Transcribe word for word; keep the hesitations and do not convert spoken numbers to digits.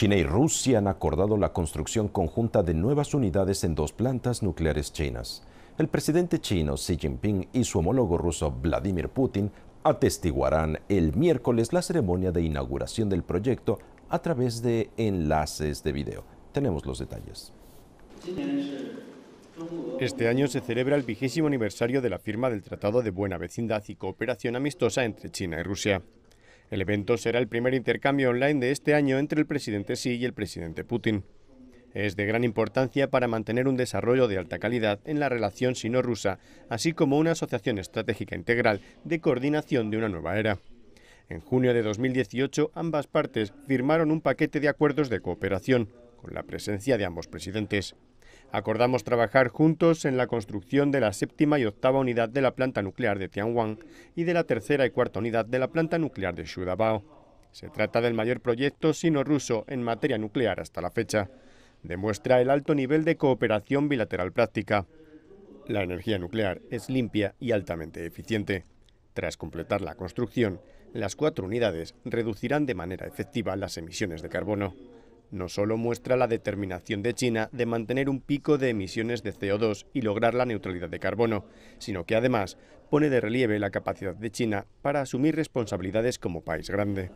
China y Rusia han acordado la construcción conjunta de nuevas unidades en dos plantas nucleares chinas. El presidente chino Xi Jinping y su homólogo ruso Vladimir Putin atestiguarán el miércoles la ceremonia de inauguración del proyecto a través de enlaces de video. Tenemos los detalles. Este año se celebra el vigésimo aniversario de la firma del Tratado de Buena Vecindad y Cooperación Amistosa entre China y Rusia. El evento será el primer intercambio online de este año entre el presidente Xi y el presidente Putin. Es de gran importancia para mantener un desarrollo de alta calidad en la relación sino-rusa, así como una asociación estratégica integral de coordinación de una nueva era. En junio de dos mil dieciocho, ambas partes firmaron un paquete de acuerdos de cooperación, con la presencia de ambos presidentes. Acordamos trabajar juntos en la construcción de la séptima y octava unidad de la planta nuclear de Tianwan y de la tercera y cuarta unidad de la planta nuclear de Shuodabao. Se trata del mayor proyecto sino-ruso en materia nuclear hasta la fecha. Demuestra el alto nivel de cooperación bilateral práctica. La energía nuclear es limpia y altamente eficiente. Tras completar la construcción, las cuatro unidades reducirán de manera efectiva las emisiones de carbono. No solo muestra la determinación de China de mantener un pico de emisiones de C O dos y lograr la neutralidad de carbono, sino que además pone de relieve la capacidad de China para asumir responsabilidades como país grande.